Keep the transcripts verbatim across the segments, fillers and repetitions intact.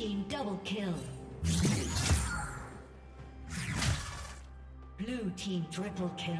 team double kill. Blue team triple kill.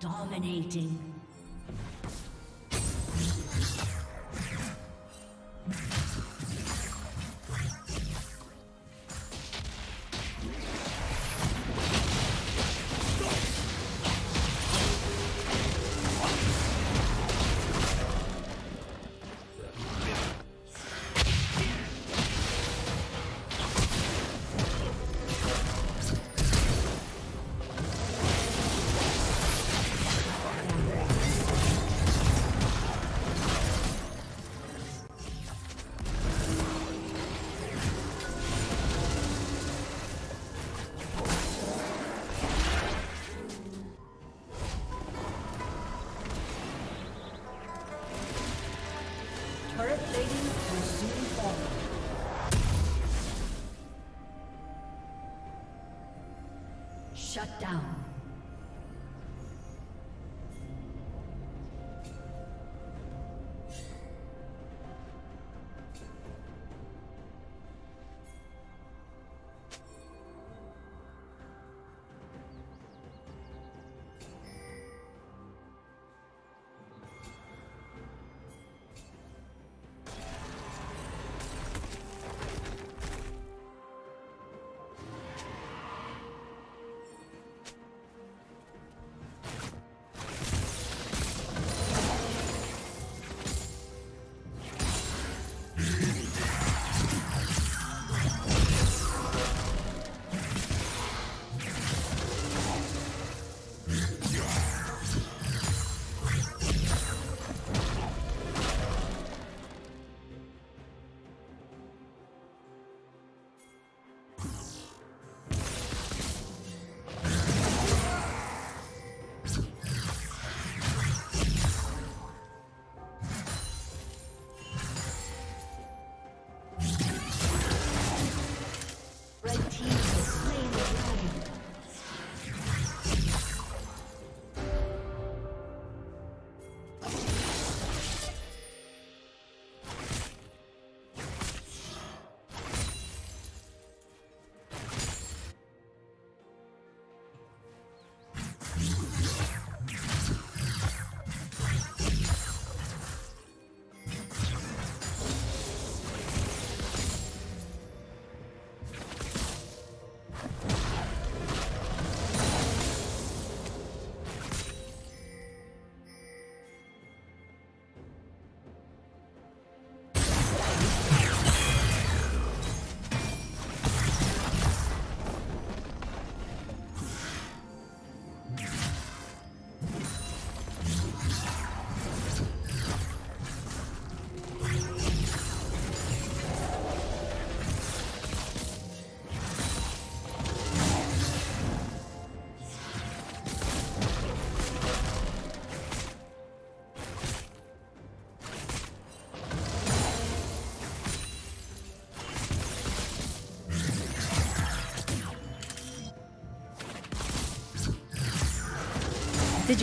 Dominating. Yeah. Shut down. Did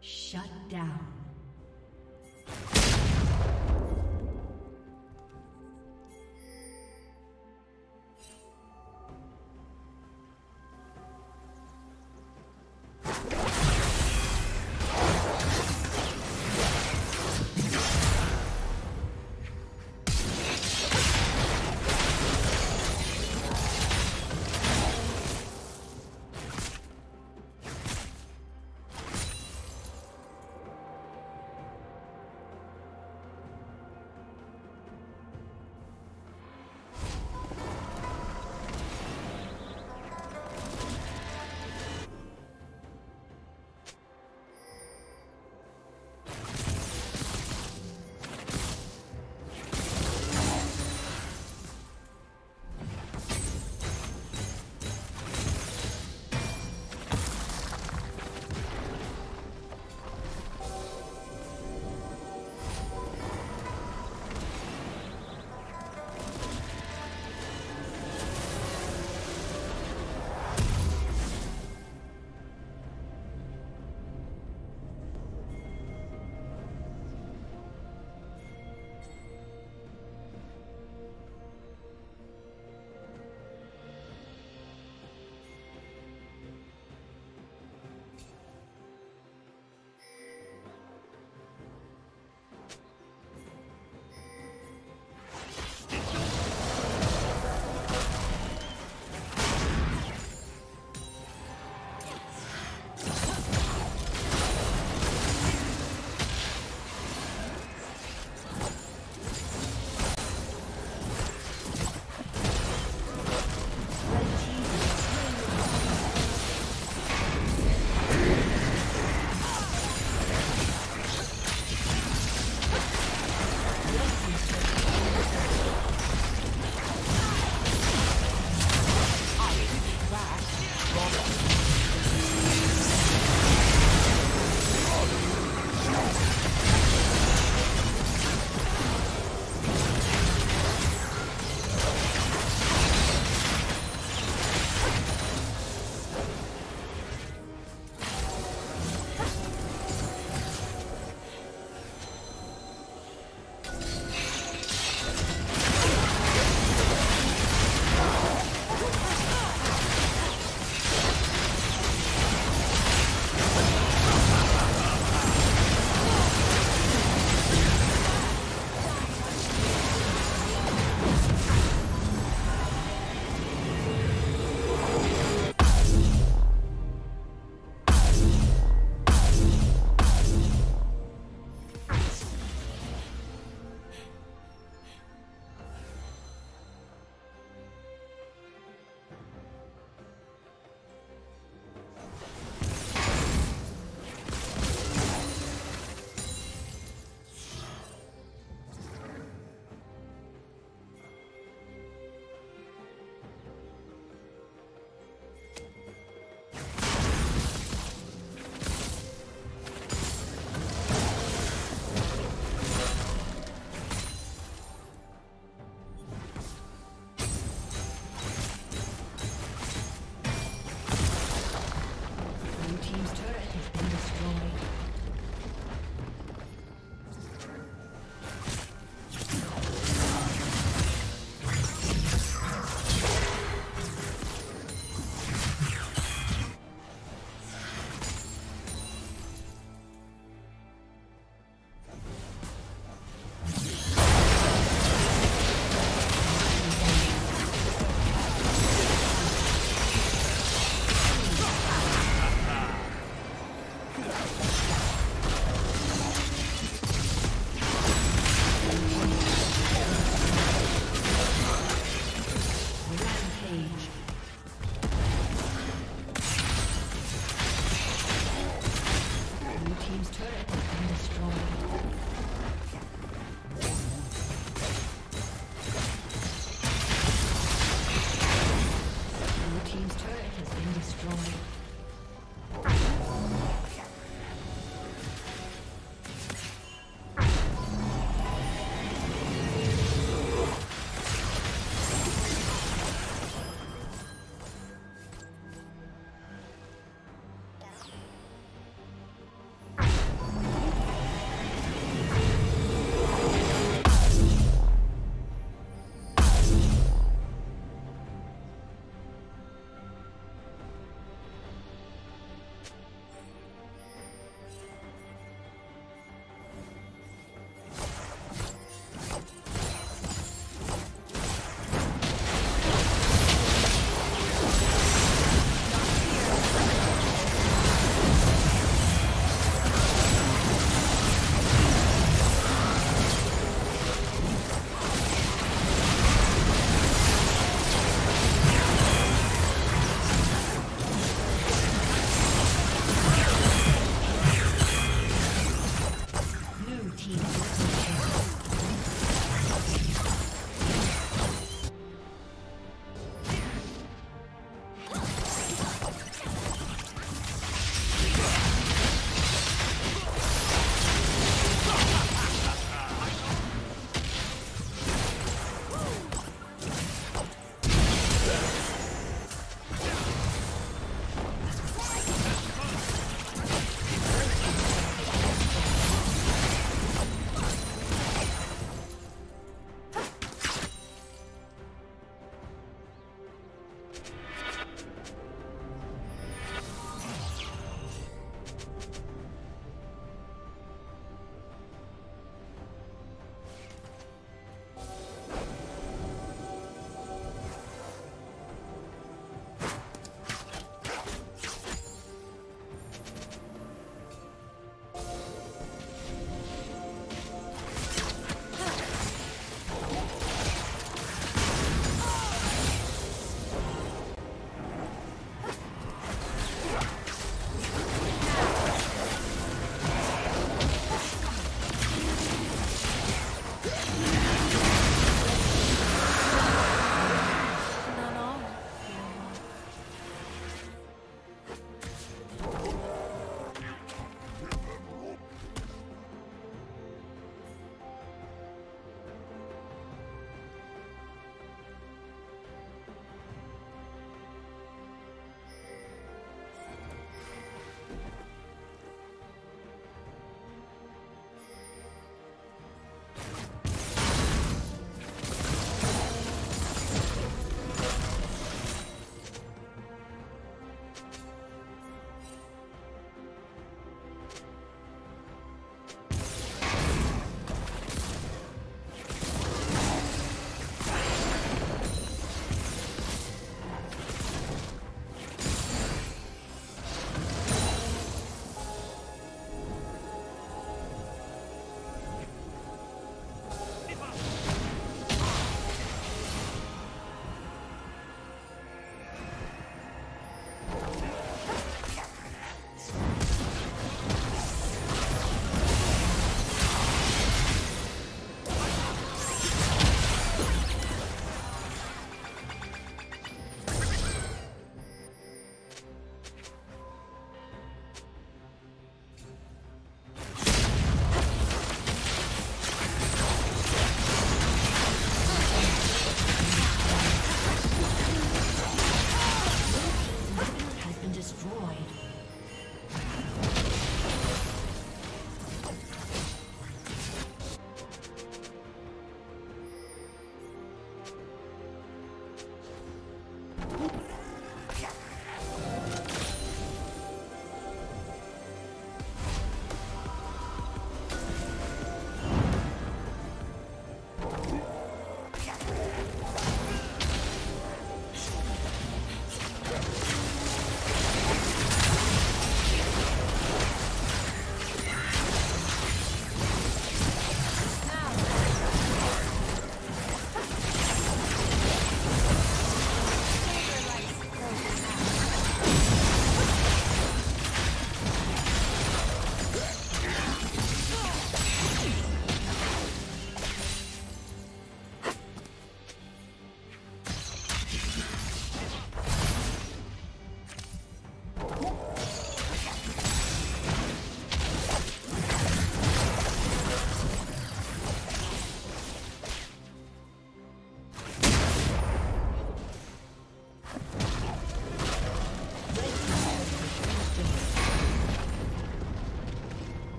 Shut down.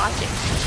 watching.